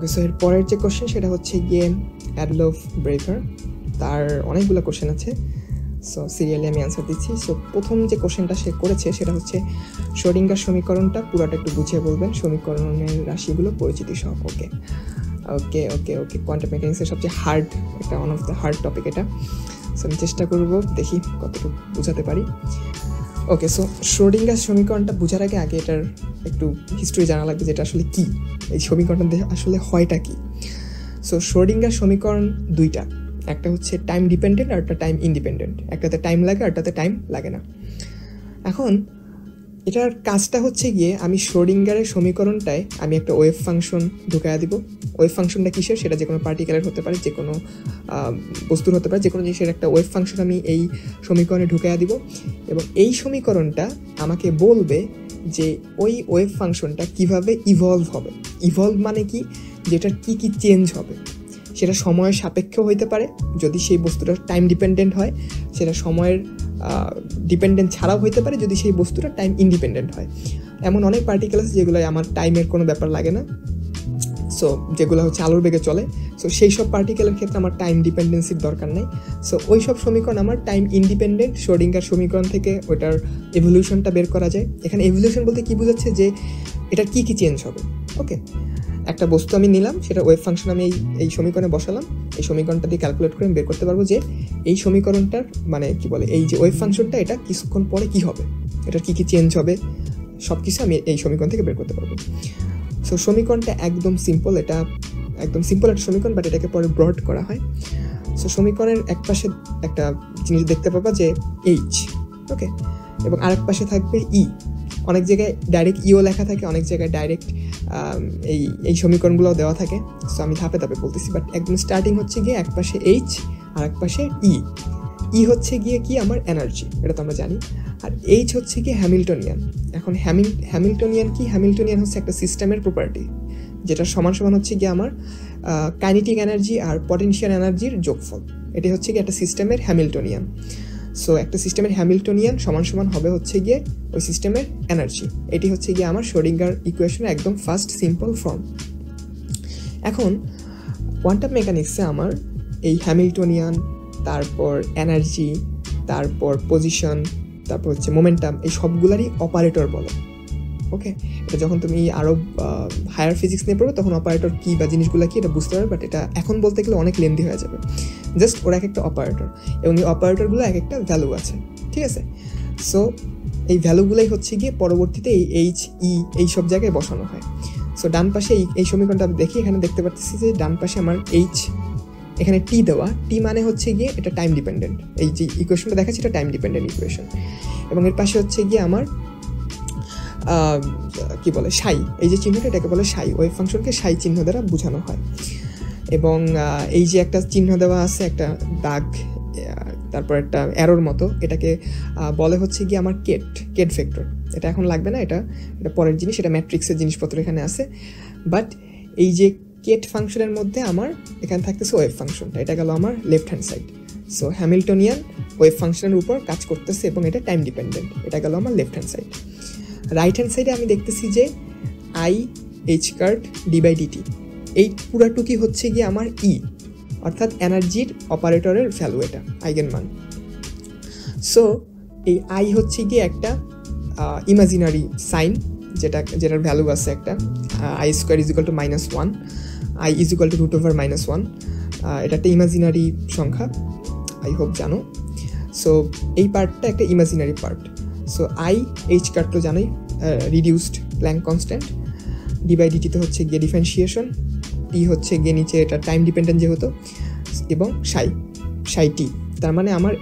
ওকে, so এর পরের যে কোশ্চেন সেটা হচ্ছে গিয়ে অ্যাডলফ ব্রেকার, তার অনেকগুলো কোশ্চেন আছে, সো সিরিয়ালি আমি অ্যান্সার দিচ্ছি। সো প্রথম যে কোশ্চেনটা সে করেছে সেটা হচ্ছে শ্রোডিঙ্গার সমীকরণটা পুরোটা একটু বুঝিয়ে বলবেন, সমীকরণের রাশিগুলো পরিচিতি সহ। ওকে ওকে ওকে ওকে কোয়ান্টাম মেকানিক্সের সবচেয়ে হার্ড, এটা one of the hard topic এটা, সো আমি চেষ্টা করবো দেখি কতটুকু বোঝাতে পারি। ওকে, সো শ্রোডিঙ্গার সমীকরণটা বোঝার আগে আগে এটার একটু হিস্ট্রি জানা লাগবে, যেটা আসলে কী, এই সমীকরণটা আসলে হয়টা কী। সো শ্রোডিঙ্গার সমীকরণ দুইটা, একটা হচ্ছে টাইম ডিপেন্ডেন্ট আর একটা টাইম ইন্ডিপেন্ডেন্ট, একটাতে টাইম লাগে আরটাতে টাইম লাগে না। এখন এটার কাজটা হচ্ছে গিয়ে আমি শ্রোডিঙ্গারের সমীকরণটায় আমি একটা ওয়েভ ফাংশন ঢুকাইয়া দিব। ওয়েভ ফাংশনটা কিসের, সেটা যে কোনো পার্টিকেলের হতে পারে, যে কোনো বস্তুর হতে পারে, যে কোনো জিনিসের একটা ওয়েভ ফাংশন আমি এই সমীকরণে ঢুকাইয়া দিব, এবং এই সমীকরণটা আমাকে বলবে যে ওই ওয়েভ ফাংশনটা কীভাবে ইভলভ হবে। ইভলভ মানে কি, যেটার কী কী চেঞ্জ হবে। সেটা সময়ের সাপেক্ষ হইতে পারে যদি সেই বস্তুটা টাইম ডিপেন্ডেন্ট হয়, সেটা সময়ের ডিপেন্ডেন্ট ছাড়াও হইতে পারে যদি সেই বস্তুটা টাইম ইন্ডিপেন্ডেন্ট হয়। এমন অনেক পার্টিকেল আছে যেগুলো আমার টাইমের কোনো ব্যাপার লাগে না, সো যেগুলো হচ্ছে আলোর বেগে চলে, সো সেই সব পার্টিকেলের ক্ষেত্রে আমার টাইম ডিপেন্ডেন্সির দরকার নেই। সো ওই সব সমীকরণ আমার টাইম ইন্ডিপেন্ডেন্ট। শ্রোডিঙ্গার সমীকরণ থেকে ওটার এভলিউশনটা বের করা যায়। এখানে এভলিউশন বলতে কী বোঝাচ্ছে, যে এটার কী কী চেঞ্জ হবে। ওকে, একটা বস্তু আমি নিলাম, সেটা ওয়েভ ফাংশন আমি এই সমীকরণে বসালাম, এই সমীকরণটা দিয়ে ক্যালকুলেট করে আমি বের করতে পারবো যে এই সমীকরণটার মানে কি বলে, এই যে ওয়েভ ফাংশনটা এটা কিছুক্ষণ পরে কী হবে, এটার কী কী চেঞ্জ হবে, সব কিছু আমি এই সমীকরণ থেকে বের করতে পারবো। সো সমীকরণটা একদম সিম্পল, এটা একদম সিম্পল একটা সমীকরণ, বাট এটাকে পরে ব্রড করা হয়। সো সমীকরণের এক পাশে একটা জিনিস দেখতে পাবা যে এইচ, ওকে, এবং আরেক পাশে থাকবে ই। অনেক জায়গায় ডাইরেক্ট ইও লেখা থাকে, অনেক জায়গায় ডাইরেক্ট এই সমীকরণগুলোও দেওয়া থাকে, সো আমি ধাপে ধাপে বলতেছি। বাট একদম স্টার্টিং হচ্ছে গিয়ে এক পাশে এইচ আর এক পাশে ই। ই হচ্ছে গিয়ে কি, আমার এনার্জি, এটা তো আমরা জানি। আর এইচ হচ্ছে গিয়ে হ্যামিল্টনিয়ান। এখন হ্যামিল্টনিয়ান কি, হ্যামিল্টনিয়ান হচ্ছে একটা সিস্টেমের প্রপার্টি, যেটা সমান সমান হচ্ছে গিয়ে আমার কাইনেটিক এনার্জি আর পটেনশিয়াল এনার্জির যোগফল। এটা হচ্ছে গিয়ে একটা সিস্টেমের হ্যামিল্টনিয়ান। সো একটা সিস্টেমের হ্যামিল্টনিয়ান সমান সমান হবে হচ্ছে গিয়ে ওই সিস্টেমের এনার্জি। এটি হচ্ছে গিয়ে আমার শ্রোডিঙ্গার ইকুয়েশনের একদম ফার্স্ট সিম্পল ফর্ম। এখন কোয়ান্টাম মেকানিক্সে আমার এই হ্যামিল্টনিয়ান, তারপর এনার্জি, তারপর পজিশন, তারপর হচ্ছে মোমেন্টাম, এই সবগুলারই অপারেটর বলে। ওকে, এটা যখন তুমি আরও হায়ার ফিজিক্স নিয়ে পড়বে তখন অপারেটর কী বা জিনিসগুলো কী এটা বুঝতে পারবে, বাট এটা এখন বলতে গেলে অনেক লেন্দি হয়ে যাবে। জাস্ট ওরা এক একটা অপারেটর, এবং এই অপারেটরগুলো এক একটা ভ্যালু আছে, ঠিক আছে। সো এই ভ্যালুগুলোই হচ্ছে গিয়ে পরবর্তীতে এই এইচ ই এই সব জায়গায় বসানো হয়। সো ডান পাশে এই সমীকরণটা আমি দেখি, এখানে দেখতে পাচ্ছি যে ডান পাশে আমার এইচ, এখানে টি দেওয়া। টি মানে হচ্ছে গিয়ে এটা টাইম ডিপেন্ডেন্ট, এই যে ইকুয়েশনটা দেখাচ্ছি এটা টাইম ডিপেন্ডেন্ট ইকুয়েশন। এবং এর পাশে হচ্ছে গিয়ে আমার কি বলে সাই, এই যে চিহ্নটা এটাকে বলে সাই, ওয়েভ ফাংশনকে সাই চিহ্ন দ্বারা বোঝানো হয়। এবং এই যে একটা চিহ্ন দেওয়া আছে, একটা দাগ, তারপর একটা অ্যারোর মতো, এটাকে বলে হচ্ছে গিয়ে আমার কেট, কেট ভেক্টর। এটা এখন লাগবে না, এটা পরের জিনিস, এটা ম্যাট্রিক্সের জিনিসপত্র এখানে আছে। বাট এই যে কেট ফাংশনের মধ্যে আমার এখানে থাকতেছে ওয়েভ ফাংশনটা, এটা গেল আমার left hand side. So Hamiltonian wave ফাংশনের উপর কাজ করতেছে এবং এটা টাইম ডিপেন্ডেন্ট, এটা গেল আমার left hand side. Right hand সাইডে আমি দেখতেছি যে আই এইচ কার্ড ডিবাইডিটি, এই পুরাটুকি হচ্ছে গিয়ে আমার ই, অর্থাৎ এনার্জির অপারেটরের ভ্যালু, এটা আইগেন মান। সো এই আই হচ্ছে গিয়ে একটা ইমাজিনারি সাইন, যেটার ভ্যালু আছে একটা, i square is equal to -1, i is equal to √(-1), এটা একটা ইমাজিনারি সংখ্যা, আই হোপ জানো। সো এই পার্টটা একটা imaginary part. So i h card তো জানোই, রিডিউসড প্ল্যাঙ্ক কনস্ট্যান্ট, ডিবাইডিটিতে হচ্ছে গিয়ে ডিফারেন্সিয়েশন, টি হচ্ছে গিয়ে নিচে এটা টাইম ডিপেন্ডেন্ট যেহেতু, এবং সাই, সাই টি। তার মানে আমার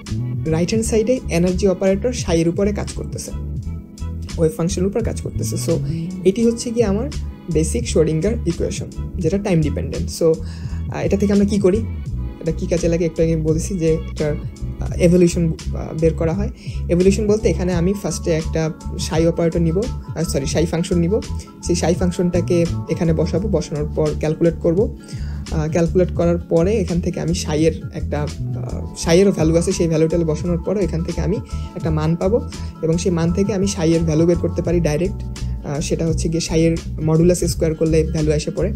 রাইট হ্যান্ড সাইডে এনার্জি অপারেটর সাইয়ের উপরে কাজ করতেছে, ওয়েভ ফাংশনের উপর কাজ করতেছে। সো এটি হচ্ছে গিয়ে আমার বেসিক শ্রোডিঙ্গার ইকুয়েশন, যেটা টাইম ডিপেন্ডেন্ট। সো এটা থেকে আমরা কী করি, এটা কী কাজে লাগে, একটু আগে বলেছি যে এটার এভলিউশন বের করা হয়। এভলিউশন বলতে এখানে আমি ফার্স্টে একটা সাই অপারেটর নিব, সাই ফাংশন নিব, সেই সাই ফাংশনটাকে এখানে বসাবো, বসানোর পর ক্যালকুলেট করব, ক্যালকুলেট করার পরে এখান থেকে আমি সাইয়ের একটা, সাইয়েরও ভ্যালু আছে, সেই ভ্যালুটা বসানোর পরে এখান থেকে আমি একটা মান পাবো, এবং সেই মান থেকে আমি সাইয়ের ভ্যালু বের করতে পারি ডাইরেক্ট, সেটা হচ্ছে গিয়ে সাইয়ের মডুলাস স্কোয়ার করলে ভ্যালু এসে পড়ে,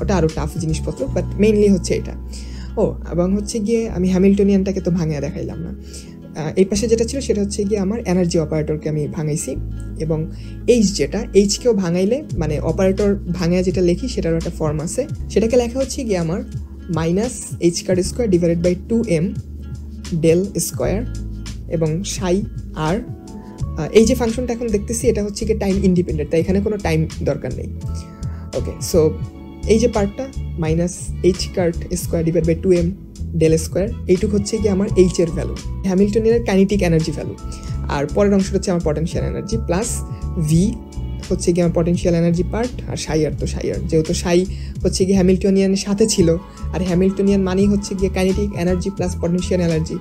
ওটা আরও টাফ জিনিসপত্র, বাট মেইনলি হচ্ছে এটা। ও এবং হচ্ছে গিয়ে আমি হ্যামিল্টনিয়ানটাকে তো ভাঙিয়ে দেখাইলাম না, এই পাশে যেটা ছিল সেটা হচ্ছে গিয়ে আমার এনার্জি অপারেটরকে আমি ভাঙাইছি, এবং এইচ যেটা এইচকেও ভাঙাইলে মানে অপারেটর ভাঙায় যেটা লিখি সেটারও একটা ফর্ম আছে, সেটাকে লেখা হচ্ছে গিয়ে আমার minus h car square divided by 2m del square এবং সাই আর। এই যে ফাংশনটা এখন দেখতেছি এটা হচ্ছে গিয়ে টাইম ইন্ডিপেন্ডেন্ট, তাই এখানে কোনো টাইম দরকার নেই। ওকে, সো এই যে পার্টটা minus h car square divide by 2m del square, এইটুকু হচ্ছে গিয়ে আমার এইচের ভ্যালু, হ্যামিল্টনিয়ানের কাইনেটিক এনার্জি ভ্যালু। আর পরের অংশটা হচ্ছে আমার পটেনশিয়াল এনার্জি, প্লাস ভি হচ্ছে গিয়ে আমার পটেনশিয়াল এনার্জি পার্ট, আর সাই আর তো সাই আর, যেহেতু সাই হচ্ছে গিয়ে হ্যামিল্টনিয়ানের সাথে ছিল, আর হ্যামিল্টনিয়ান মানেই হচ্ছে গিয়ে kinetic energy plus potential energy,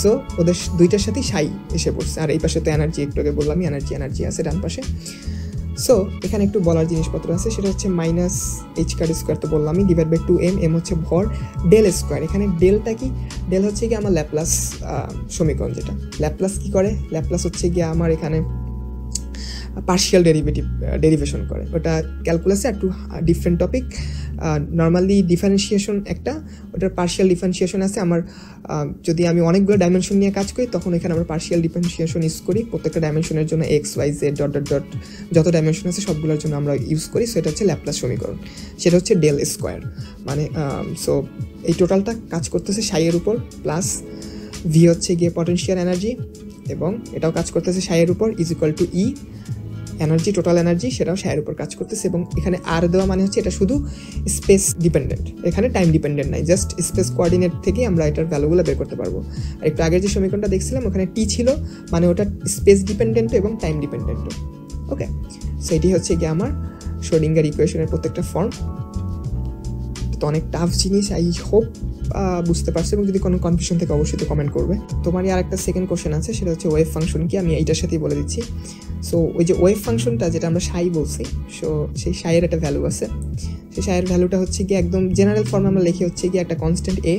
so ওদের দুইটার সাথেই সাই এসে পড়ছে। আর এই পাশে তো এনার্জি একটু আগে বললামই, এনার্জি আছে ডান পাশে। সো এখানে একটু বলার জিনিসপত্র আছে, সেটা হচ্ছে মাইনাস এইচ কার স্কোয়ার তো বললামই, ডিভাইড বাই 2m হচ্ছে ভর, ডেল স্কোয়ার এখানে ডেলটা কি, ডেল হচ্ছে গিয়ে আমার ল্যাপ্লাস সমীকরণ, যেটা ল্যাপ্লাস কী করে, ল্যাপ্লাস হচ্ছে গিয়ে আমার এখানে পার্শিয়াল ডেরিভেশন করে, ওটা ক্যালকুলাসে একটু ডিফারেন্ট টপিক। নর্মালি ডিফারেন্সিয়েশন একটা, ওটার পার্শিয়াল ডিফারেন্সিয়েশন আছে আমার, যদি আমি অনেকগুলো ডাইমেনশন নিয়ে কাজ করি তখন এখানে আমরা পার্শিয়াল ডিফারেন্সিয়েশন ইউজ করি, প্রত্যেকটা ডাইমেনশনের জন্য x y z dot dot dot যত ডাইমেনশন আছে সবগুলোর জন্য আমরা ইউজ করি, সো এটা হচ্ছে ল্যাপ্লাস সমীকরণ, সেটা হচ্ছে ডেল স্কোয়ার মানে। সো এই টোটালটা কাজ করতেছে সাইয়ের উপর, প্লাস ভি হচ্ছে গিয়ে পটেনশিয়াল এনার্জি, এবং এটাও কাজ করতেছে সাইয়ের উপর, is equal to E energy, total energy সেটাও সাইয়ের উপর কাজ করতেছে। এবং এখানে আর দেওয়া মানে হচ্ছে এটা শুধু স্পেস ডিপেন্ডেন্ট, এখানে টাইম ডিপেন্ডেন্ট নাই, জাস্ট স্পেস কোয়ার্ডিনেট থেকে আমরা এটার ভ্যালুগুলো বের করতে পারবো। আর একটু আগের যে সমীকরণটা দেখছিলাম ওখানে টি ছিল, মানে ওটা স্পেস ডিপেন্ডেন্ট এবং টাইম ডিপেন্ডেন্টও। ওকে, সো এটি হচ্ছে গিয়ে আমার শ্রোডিঙ্গার ইকুয়েশনের প্রত্যেকটা ফর্ম। তো অনেক টাফ জিনিস, আই হোপ বুঝতে পারছো, এবং যদি কোনো কনফিউশন থেকে অবশ্যই তো কমেন্ট করবে। তোমারই আর একটা সেকেন্ড কোশ্চেন আছে, সেটা হচ্ছে ওয়েভ ফাংশন কি, আমি এইটার সাথেই বলে দিচ্ছি। সো ওই যে ওয়েভ ফাংশনটা যেটা আমরা সাই বলছি, সো সেই সাইয়ের একটা ভ্যালু আছে, সেই সাইয়ের ভ্যালুটা হচ্ছে গিয়ে একদম জেনারেল ফর্মে আমরা লিখি হচ্ছে গিয়ে একটা কনস্ট্যান্ট এ,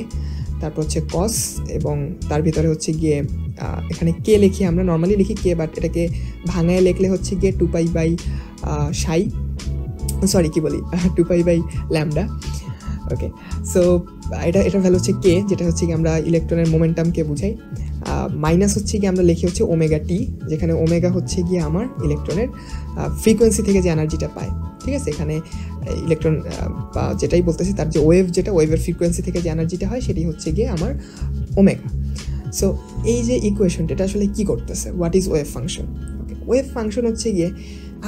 তারপর হচ্ছে কস, এবং তার ভিতরে হচ্ছে গিয়ে এখানে কে লিখি, আমরা নর্মালি লিখি কে, বাট এটাকে ভাঙায় লিখলে হচ্ছে গিয়ে 2π বাই সাই, সরি কী বলি 2π বাই ল্যামডা। ওকে, সো এটার ভ্যালু হচ্ছে কে, যেটা হচ্ছে কি আমরা ইলেকট্রনের মোমেন্টামকে বুঝাই, মাইনাস হচ্ছে গিয়ে আমরা লিখি হচ্ছে ওমেগা টি, যেখানে ওমেগা হচ্ছে গিয়ে আমার ইলেকট্রনের ফ্রিকোয়েন্সি থেকে যে এনার্জিটা পায়, ঠিক আছে, এখানে ইলেকট্রন বা যেটাই বলতেছি তার যে ওয়েভ, যেটা ওয়েভের ফ্রিকোয়েন্সি থেকে যে এনার্জিটা হয় সেটি হচ্ছে গিয়ে আমার ওমেগা। সো এই যে ইকুয়েশনটা এটা আসলে কী করতেছে, what is wave function. Okay, wave function হচ্ছে গিয়ে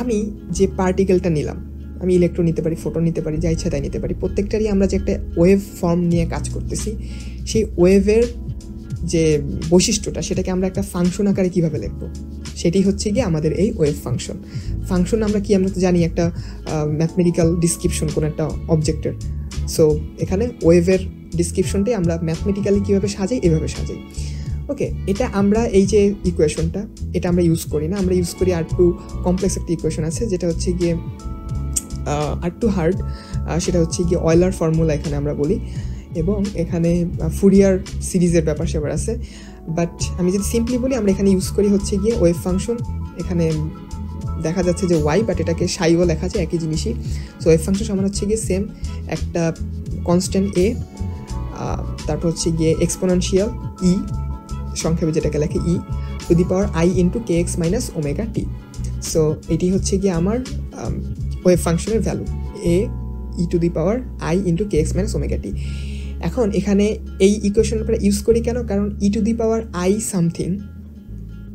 আমি যে পার্টিকেলটা নিলাম, আমি ইলেকট্রন নিতে পারি, ফোটন নিতে পারি, যা ইচ্ছা তাই নিতে পারি, প্রত্যেকটারই আমরা যে একটা ওয়েভ ফর্ম নিয়ে কাজ করতেছি, সেই ওয়েভের যে বৈশিষ্ট্যটা সেটাকে আমরা একটা ফাংশন আকারে কীভাবে লিখব, সেটি হচ্ছে গিয়ে আমাদের এই ওয়েভ ফাংশন। ফাংশন আমরা কি, আমরা তো জানি একটা ম্যাথমেটিক্যাল ডিসক্রিপশন কোনো একটা অবজেক্টের, সো এখানে ওয়েভের ডিসক্রিপশনটাই আমরা ম্যাথমেটিক্যালি কীভাবে সাজাই, এভাবে সাজাই। ওকে, এটা আমরা এই যে ইকুয়েশনটা এটা আমরা ইউজ করি না, আমরা ইউজ করি আর একটু কমপ্লেক্স একটা ইকুয়েশন আছে, যেটা হচ্ছে গিয়ে আর একটু হার্ড, সেটা হচ্ছে গিয়ে অয়লার ফর্মুলা এখানে আমরা বলি, এবং এখানে ফুরিয়ার সিরিজের ব্যাপার সেবার আছে, বাট আমি যদি সিম্পলি বলি আমরা এখানে ইউজ করি হচ্ছে গিয়ে ওয়েভ ফাংশন, এখানে দেখা যাচ্ছে যে ওয়াই, বাট এটাকে সাইও লেখা যায় একই জিনিসই। সো ওয়েভ ফাংশন সমান হচ্ছে গিয়ে সেম একটা কনস্ট্যান্ট এ, তারপর হচ্ছে গিয়ে এক্সপোনেনশিয়াল ই, সংক্ষেপে যেটাকে লেখে e to the power i into k x minus omega t. So এটি হচ্ছে গিয়ে আমার ওয়েভ ফাংশনের value, A e to the power i into k x minus omega t. এখন এখানে এই ইকুয়েশনের উপরে ইউজ করি কেন, কারণ e to the power i something,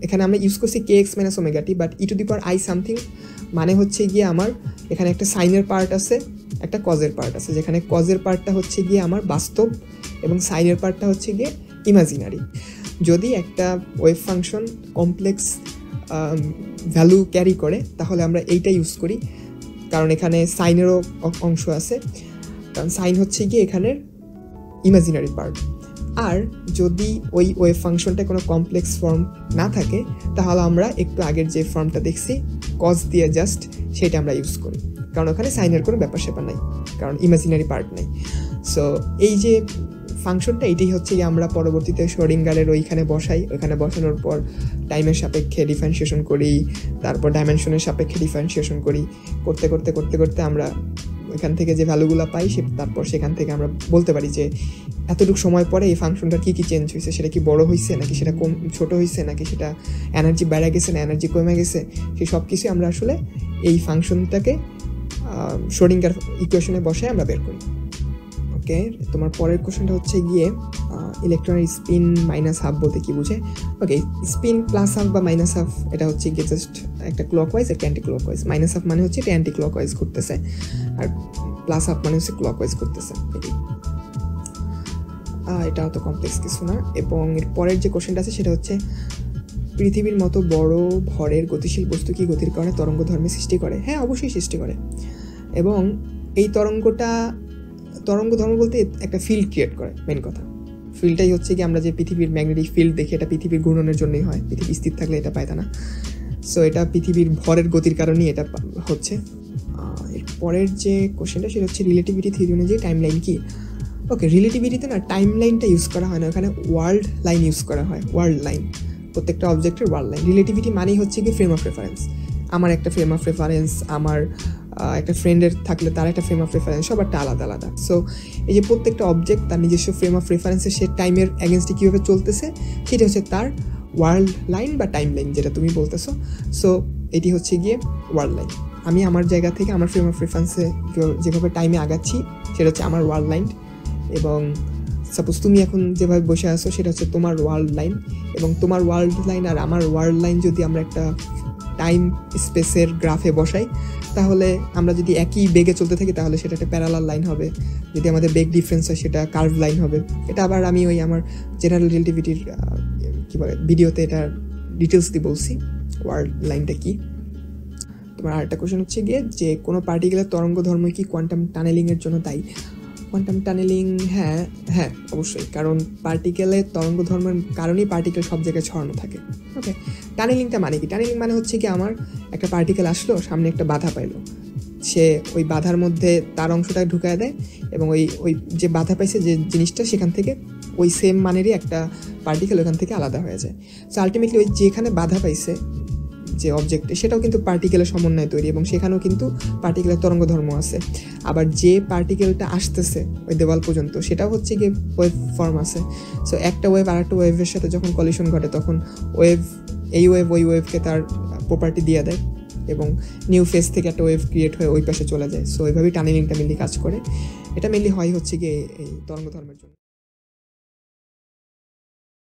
এখানে আমরা ইউজ করছি k x minus omega t, but e to the power i something মানে হচ্ছে গিয়ে আমার এখানে একটা সাইনের পার্ট আছে, একটা কজের পার্ট আছে, যেখানে কজের পার্টটা হচ্ছে গিয়ে আমার বাস্তব এবং সাইনের পার্টটা হচ্ছে গিয়ে ইমাজিনারি। যদি একটা wave function complex value carry করে তাহলে আমরা এইটা ইউজ করি, কারণ এখানে সাইনেরও অংশ আছে, কারণ সাইন হচ্ছে গিয়ে এখানের ইমাজিনারি পার্ট। আর যদি ওই ওয়েভ ফাংশনটা কোনো কমপ্লেক্স ফর্ম না থাকে তাহলে আমরা একটু আগের যে ফর্মটা দেখছি কজ দিয়ে জাস্ট সেটা আমরা ইউজ করি, কারণ ওখানে সাইনের কোনো ব্যাপার স্যাপার নাই, কারণ ইমাজিনারি পার্ট নাই। সো এই যে ফাংশনটা এটাই হচ্ছে আমরা পরবর্তীতে শোরিঙ্গারের ওইখানে বসাই, ওইখানে বসানোর পর টাইমের সাপেক্ষে ডিফারেন্সিয়েশন করি, তারপর ডাইমেনশনের সাপেক্ষে ডিফারেন্সিয়েশন করি, করতে করতে করতে করতে আমরা এখান থেকে যে ভ্যালুগুলো পাই তারপর সেখান থেকে আমরা বলতে পারি যে এতটুকু সময় পরে এই ফাংশনটার কী কী চেঞ্জ হয়েছে, সেটা কি বড়ো হয়েছে নাকি সেটা কম ছোটো হয়েছে নাকি সেটা এনার্জি বেড়ে গেছে না এনার্জি কমে গেছে, সেই সব কিছুই আমরা আসলে এই ফাংশনটাকে শোরিঙ্গার ইকুয়েশনে বসে আমরা বের করি। ওকে, তোমার পরের কোয়েশনটা হচ্ছে গিয়ে ইলেকট্রনের স্পিন মাইনাস হাফ বলতে কী বুঝে। ওকে, স্পিন প্লাস হাফ বা মাইনাস হাফ এটা হচ্ছে গিয়ে জাস্ট একটা ক্লকওয়াইজ একটা অ্যান্টি ক্লকওয়াইজ। মাইনাস হাফ মানে হচ্ছে এটা অ্যান্টি ক্লকওয়াইজ ঘুরতেছে আর প্লাস হাফ মানে হচ্ছে ক্লকওয়াইজ ঘুরতেছে। এটা অত কমপ্লেক্স কিছু না। এবং এর পরের যে কোয়েশনটা আছে সেটা হচ্ছে পৃথিবীর মতো বড় ভরের গতিশীল বস্তু কি গতির কারণে তরঙ্গ ধর্মে সৃষ্টি করে? হ্যাঁ, অবশ্যই সৃষ্টি করে। এবং এই তরঙ্গ ধর্ম বলতে একটা ফিল্ড ক্রিয়েট করে। মেন কথা ফিল্ডটাই হচ্ছে কি আমরা যে পৃথিবীর ম্যাগনেটিক ফিল্ড দেখি এটা পৃথিবীর ঘূর্ণনের জন্যই হয়, পৃথিবী স্থির থাকলে এটা পায় না। সো এটা পৃথিবীর ভরের গতির কারণেই এটা হচ্ছে। এর পরের যে কোয়েশ্চেনটা সেটা হচ্ছে রিলেটিভিটি থিওরি অনুযায়ী টাইম লাইন কী? ওকে, রিলেটিভিটিতে না টাইম লাইনটা ইউজ করা হয় না, ওখানে ওয়ার্ল্ড লাইন ইউজ করা হয়। ওয়ার্ল্ড লাইন প্রত্যেকটা অবজেক্টের ওয়ার্ল্ড লাইন। রিলেটিভিটি মানেই হচ্ছে কি ফ্রেম অফ রেফারেন্স। আমার একটা ফ্রেম অফ রেফারেন্স, আমার একটা ফ্রেন্ডের থাকলে তার একটা ফ্রেম অফ রেফারেন্স, সবারটা আলাদা আলাদা। সো এই যে প্রত্যেকটা অবজেক্ট তার নিজস্ব ফ্রেম অফ রেফারেন্সে সে টাইমের এগেনস্টে কীভাবে চলতেছে সেটা হচ্ছে তার ওয়ার্ল্ড লাইন বা টাইম লাইন, যেটা তুমি বলতেছো। সো এটি হচ্ছে গিয়ে ওয়ার্ল্ড লাইন। আমি আমার জায়গা থেকে আমার ফ্রেম অফ রেফারেন্সে যেভাবে টাইমে আগাচ্ছি সেটা হচ্ছে আমার ওয়ার্ল্ড লাইন, এবং সাপোজ তুমি এখন যেভাবে বসে আসো সেটা হচ্ছে তোমার ওয়ার্ল্ড লাইন। এবং তোমার ওয়ার্ল্ড লাইন আর আমার ওয়ার্ল্ড লাইন যদি আমরা একটা টাইম স্পেসের গ্রাফে বসাই, তাহলে আমরা যদি একই বেগে চলতে থাকি তাহলে সেটা একটা প্যারালাল লাইন হবে। যদি আমাদের বেগ ডিফারেন্স হয় সেটা কার্ভ লাইন হবে। এটা আবার আমি ওই আমার জেনারেল রিলেটিভিটির কী বলে ভিডিওতে এটা ডিটেলস দিয়ে বলছি ওয়ার্ল্ড লাইনটা কী। তোমার আরেকটা কোয়েশ্চেন হচ্ছে গিয়ে যে কোনো পার্টিকুলার তরঙ্গ ধর্ম কি কোয়ান্টাম টানেলিংয়ের জন্য দায়ী? কোয়ান্টাম টানেলিং, হ্যাঁ হ্যাঁ অবশ্যই, কারণ পার্টিকেলের তরঙ্গ ধর্মের কারণেই পার্টিকেল সব জায়গায় ছড়ানো থাকে। ওকে, টানেলিংটা মানে কি? টানেলিং মানে হচ্ছে কি আমার একটা পার্টিকেল আসলো, সামনে একটা বাধা পাইলো, সে ওই বাধার মধ্যে তার অংশটা ঢুকায় দেয় এবং ওই ওই যে বাধা পাইছে যে জিনিসটা সেখান থেকে ওই সেম মানেরই একটা পার্টিকেল ওখান থেকে আলাদা হয়ে যায়। সো আলটিমেটলি ওই যেখানে বাধা পাইছে যে অবজেক্টে সেটাও কিন্তু পার্টিকেলের সমন্বয়ে তৈরি, এবং সেখানেও কিন্তু পার্টিকেলের তরঙ্গ ধর্ম আছে। আবার যে পার্টিকেলটা আসতেছে ওই দেওয়াল পর্যন্ত সেটাও হচ্ছে গিয়ে ওয়েভ ফর্ম আছে। সো একটা ওয়েভ আর একটা ওয়েভের সাথে যখন কলিশন ঘটে তখন ওয়েভ ওই ওয়েভকে তার প্রপার্টি দিয়ে দেয় এবং নিউ ফেস থেকে একটা ওয়েভ ক্রিয়েট হয়ে ওই পাশে চলে যায়। সো ওইভাবেই টানেলিংটা মেনলি কাজ করে। এটা মেনলি হয় হচ্ছে গিয়ে এই তরঙ্গ ধর্মের জন্য।